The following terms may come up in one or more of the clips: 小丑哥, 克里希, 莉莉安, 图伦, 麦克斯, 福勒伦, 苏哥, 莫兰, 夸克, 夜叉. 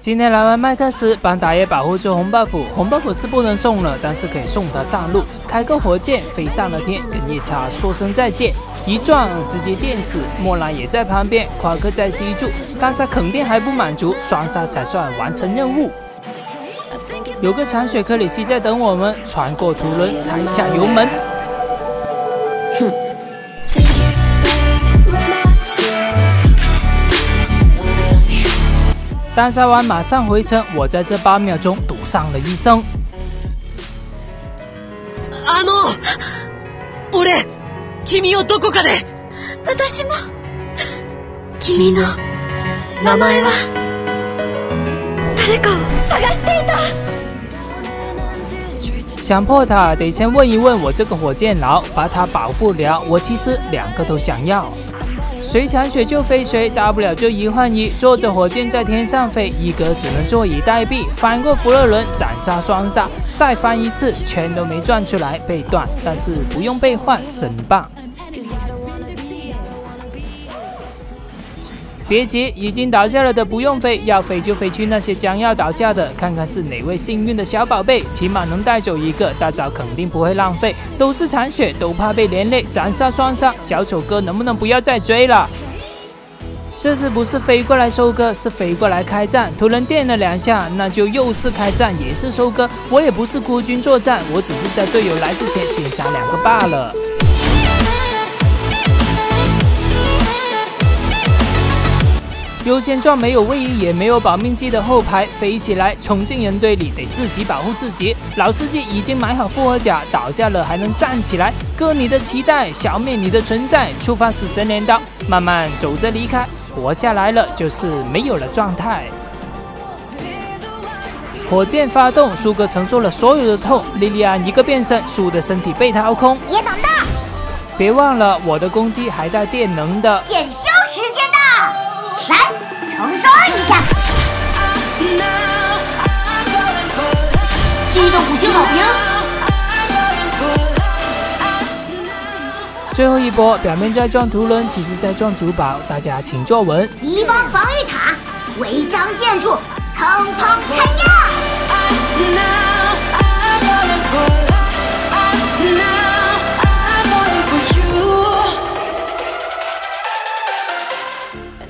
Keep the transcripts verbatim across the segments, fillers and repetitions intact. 今天来玩麦克斯，帮打野保护住红 buff， 红 buff 是不能送了，但是可以送他上路，开个火箭飞上了天，跟夜叉说声再见，一撞直接电死。莫兰也在旁边，夸克在 C 柱，单杀肯定还不满足，双杀才算完成任务。有个残血克里希在等我们，穿过图伦踩下油门。哼。 单杀完马上回城，我在这八秒钟赌上了一生。あの、俺、君をどこかで。私も、君の名前は誰かを探していた。 想破塔得先问一问我这个火箭佬，把塔保不了，我其实两个都想要。谁残血就飞谁，大不了就一换一，坐着火箭在天上飞，一格只能坐以待毙。翻过福勒伦，斩杀双杀，再翻一次，全都没转出来，被断。但是不用被换，真棒！别急，已经倒下了的不用飞，要飞就飞去那些将要倒下的，看看是哪位幸运的小宝贝，起码能带走一个，大招肯定不会浪费。都是残血，都怕被连累，斩杀双杀，小丑哥能不能不要再追了？这次不是飞过来收割，是飞过来开战。突然电了两下，那就又是开战，也是收割。我也不是孤军作战，我只是在队友来之前先杀两个罢了。 优先撞没有位移，也没有保命技的后排飞起来，冲进人堆里得自己保护自己。老司机已经买好复活甲，倒下了还能站起来，割你的脐带，消灭你的存在，触发死神镰刀，慢慢走着离开。活下来了就是没有了状态。火箭发动，苏哥承受了所有的痛，莉莉安一个变身，苏的身体被掏空。也等着，别忘了我的攻击还带电能的。检修时间到。 来重装一下，激动五星好评。最后一波，表面在撞图伦，其实在撞主堡，大家请坐稳。敌方防御塔、违章建筑，通通拆掉。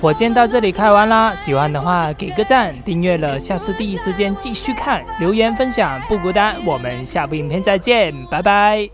火箭到这里开完啦，喜欢的话给个赞，订阅了，下次第一时间继续看，留言分享不孤单，我们下部影片再见，拜拜。